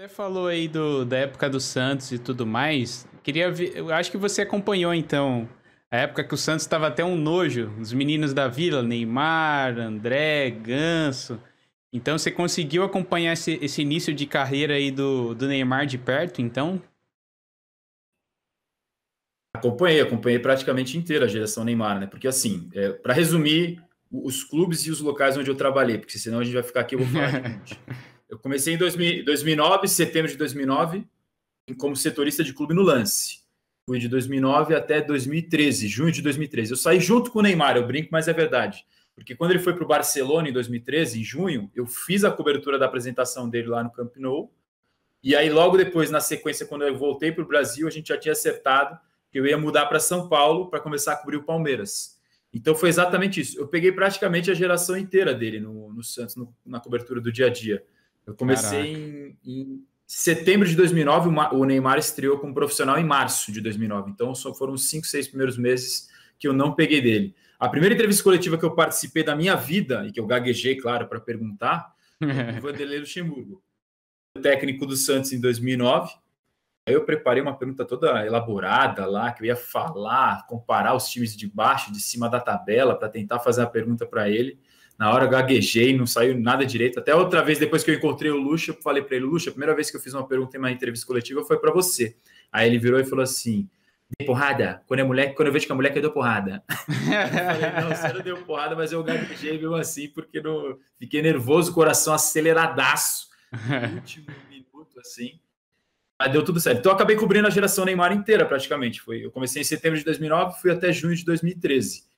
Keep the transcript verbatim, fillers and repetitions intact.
Você falou aí do, da época do Santos e tudo mais. Queria ver, eu acho que você acompanhou, então, a época que o Santos estava até um nojo. Os meninos da Vila, Neymar, André, Ganso. Então, você conseguiu acompanhar esse, esse início de carreira aí do, do Neymar de perto, então? Acompanhei, acompanhei praticamente inteira a geração Neymar, né? Porque, assim, é, para resumir, os clubes e os locais onde eu trabalhei, porque senão a gente vai ficar aqui, eu vou falar de gente. Eu comecei em dois mil, dois mil e nove, setembro de dois mil e nove, como setorista de clube no Lance. Fui de dois mil e nove até dois mil e treze, junho de dois mil e treze. Eu saí junto com o Neymar, eu brinco, mas é verdade. Porque quando ele foi para o Barcelona em dois mil e treze, em junho, eu fiz a cobertura da apresentação dele lá no Camp Nou. E aí, logo depois, na sequência, quando eu voltei para o Brasil, a gente já tinha acertado que eu ia mudar para São Paulo para começar a cobrir o Palmeiras. Então foi exatamente isso. Eu peguei praticamente a geração inteira dele no, no Santos, no, na cobertura do dia a dia. Eu comecei em, em setembro de dois mil e nove, o Neymar estreou como profissional em março de dois mil e nove. Então só foram os cinco, seis primeiros meses que eu não peguei dele. A primeira entrevista coletiva que eu participei da minha vida, e que eu gaguejei, claro, para perguntar, foi o Wanderlei Luxemburgo, técnico do Santos em dois mil e nove. Aí eu preparei uma pergunta toda elaborada lá, que eu ia falar, comparar os times de baixo, de cima da tabela, para tentar fazer a pergunta para ele. Na hora eu gaguejei, não saiu nada direito. Até outra vez, depois que eu encontrei o Luxa, eu falei para ele: Luxa, a primeira vez que eu fiz uma pergunta em uma entrevista coletiva foi para você. Aí ele virou e falou assim: dei porrada? Quando é moleque, quando eu vejo que é moleque, eu dou porrada. Eu falei: não, você não deu porrada, mas eu gaguejei mesmo assim, porque não... fiquei nervoso, coração aceleradaço. No último minuto, assim. Mas deu tudo certo. Então eu acabei cobrindo a geração Neymar inteira, praticamente. Foi, eu comecei em setembro de dois mil e nove, fui até junho de dois mil e treze.